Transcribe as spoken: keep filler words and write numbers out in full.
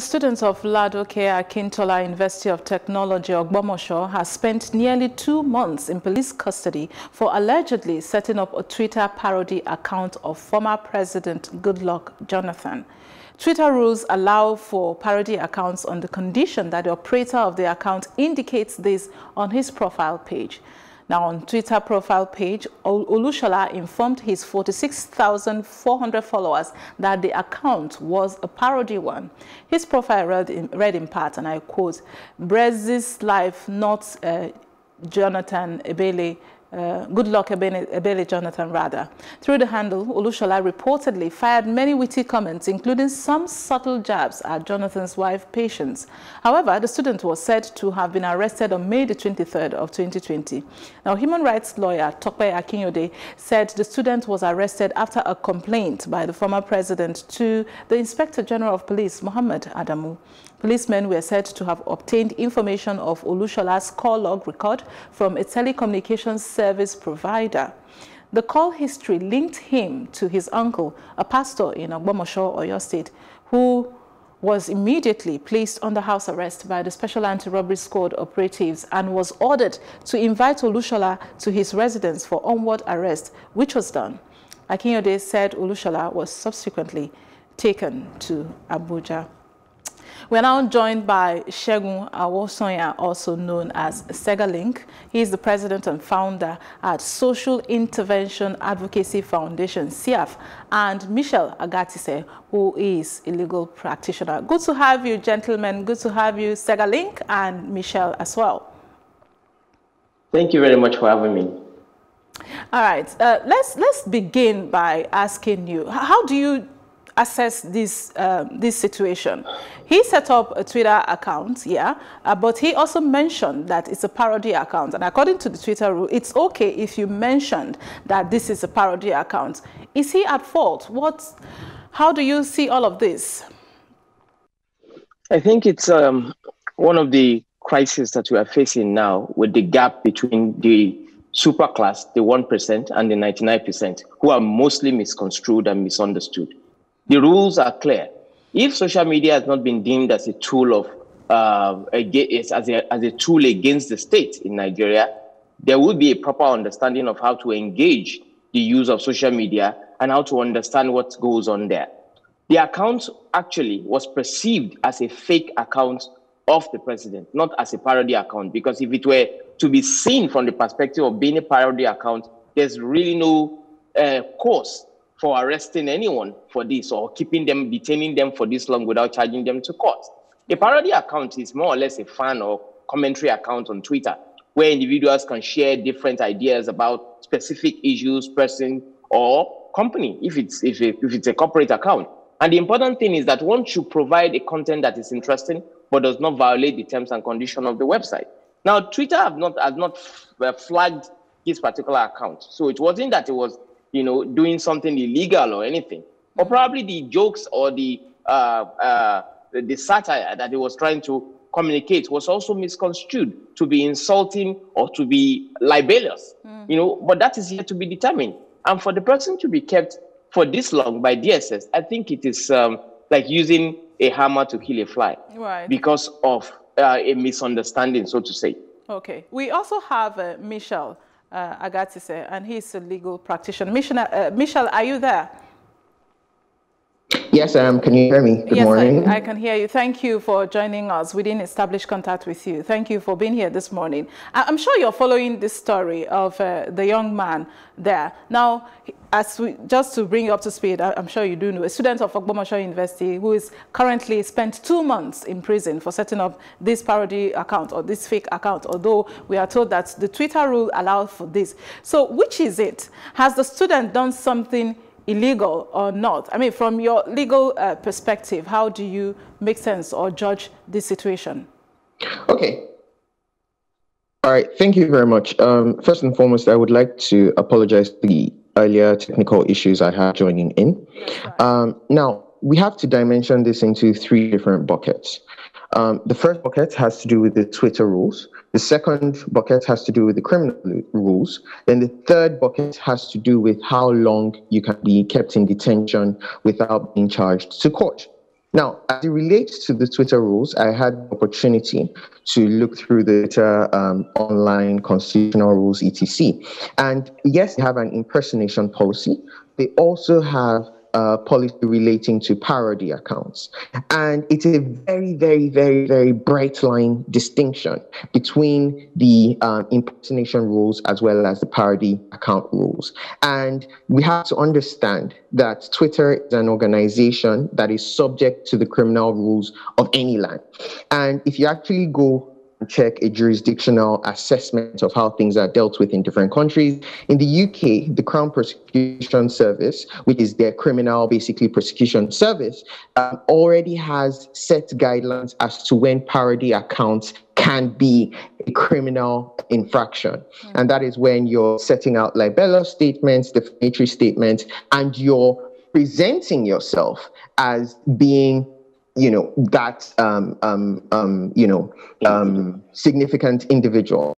Students of Ladoke Akintola University of Technology, Ogbomosho, has spent nearly two months in police custody for allegedly setting up a Twitter parody account of former President Goodluck Jonathan. Twitter rules allow for parody accounts on the condition that the operator of the account indicates this on his profile page. Now, on Twitter profile page, Olusola informed his forty-six thousand four hundred followers that the account was a parody one. His profile read in, read in part, and I quote, "Brez's life, not uh, Jonathan Ebele, uh, Goodluck Ebele Jonathan, rather." Through the handle, Olusola reportedly fired many witty comments, including some subtle jabs at Jonathan's wife, Patience. However, the student was said to have been arrested on May the twenty-third of twenty twenty. Now, human rights lawyer Tope Akinyode said the student was arrested after a complaint by the former president to the Inspector General of Police, Mohammed Adamu. Policemen were said to have obtained information of Olusola's call log record from a telecommunications service provider. The call history linked him to his uncle, a pastor in Ogbomosho, Oyo State, who was immediately placed under house arrest by the Special Anti-Robbery Squad operatives and was ordered to invite Olusola to his residence for onward arrest, which was done. Akinyode said Olusola was subsequently taken to Abuja. We are now joined by Segun Awosanya, also known as Segalink. He is the president and founder at Social Intervention Advocacy Foundation, S I A F, and Michael Agatise, who is a legal practitioner. Good to have you, gentlemen. Good to have you, Segalink, and Michael as well. Thank you very much for having me. All right. Uh, let's, let's begin by asking you, how do you assess this uh, this situation? He set up a Twitter account, yeah, uh, but he also mentioned that it's a parody account. And according to the Twitter rule, it's okay if you mentioned that this is a parody account. Is he at fault? What? How do you see all of this? I think it's um, one of the crises that we are facing now, with the gap between the superclass, the one percent, and the ninety-nine percent, who are mostly misconstrued and misunderstood. The rules are clear. If social media has not been deemed as a tool of uh, as a as a tool against the state in Nigeria, there will be a proper understanding of how to engage the use of social media and how to understand what goes on there. The account actually was perceived as a fake account of the president, not as a parody account, because if it were to be seen from the perspective of being a parody account, there's really no uh, course for arresting anyone for this or keeping them, detaining them for this long without charging them to court. A parody account is more or less a fan or commentary account on Twitter, where individuals can share different ideas about specific issues, person, or company, if it's, if, it, if it's a corporate account. And the important thing is that one should provide a content that is interesting but does not violate the terms and conditions of the website. Now, Twitter have not, have not flagged this particular account. So it wasn't that it was, you know, doing something illegal or anything, or probably the jokes or the uh, uh, the, the satire that he was trying to communicate was also misconstrued to be insulting or to be libelous, mm. you know. But that is yet to be determined. And for the person to be kept for this long by D S S, I think it is um, like using a hammer to kill a fly, right? Because of uh, a misunderstanding, so to say. Okay. We also have uh, Michael Uh, Agatise, and he's a legal practitioner. Michelle, uh, Michelle, are you there? Yes, um, can you hear me? Good yes, morning. I, I can hear you. Thank you for joining us. We didn't establish contact with you. Thank you for being here this morning. I, I'm sure you're following this story of uh, the young man there. Now, as we, just to bring you up to speed, I, I'm sure you do know, a student of Ogbomosho University who is currently spent two months in prison for setting up this parody account or this fake account, although we are told that the Twitter rule allowed for this. So which is it? Has the student done something illegal or not? I mean, from your legal uh, perspective, how do you make sense or judge this situation? Okay. All right. Thank you very much. Um, first and foremost, I would like to apologize for the earlier technical issues I had joining in. Right. Um, now, we have to dimension this into three different buckets. Um, the first bucket has to do with the Twitter rules. The second bucket has to do with the criminal rules. Then the third bucket has to do with how long you can be kept in detention without being charged to court. Now, as it relates to the Twitter rules, I had the opportunity to look through the Twitter um, online constitutional rules, et cetera. And yes, they have an impersonation policy. They also have Uh, policy relating to parody accounts. And it's a very, very, very, very bright line distinction between the um, impersonation rules as well as the parody account rules. And we have to understand that Twitter is an organization that is subject to the criminal rules of any land. And if you actually go check a jurisdictional assessment of how things are dealt with in different countries. In the U K, the Crown Prosecution Service, which is their criminal, basically, prosecution service, um, already has set guidelines as to when parody accounts can be a criminal infraction. Mm. And that is when you're setting out libelous statements, defamatory statements, and you're presenting yourself as being you know, that, um, um, um, you know, um, significant individual.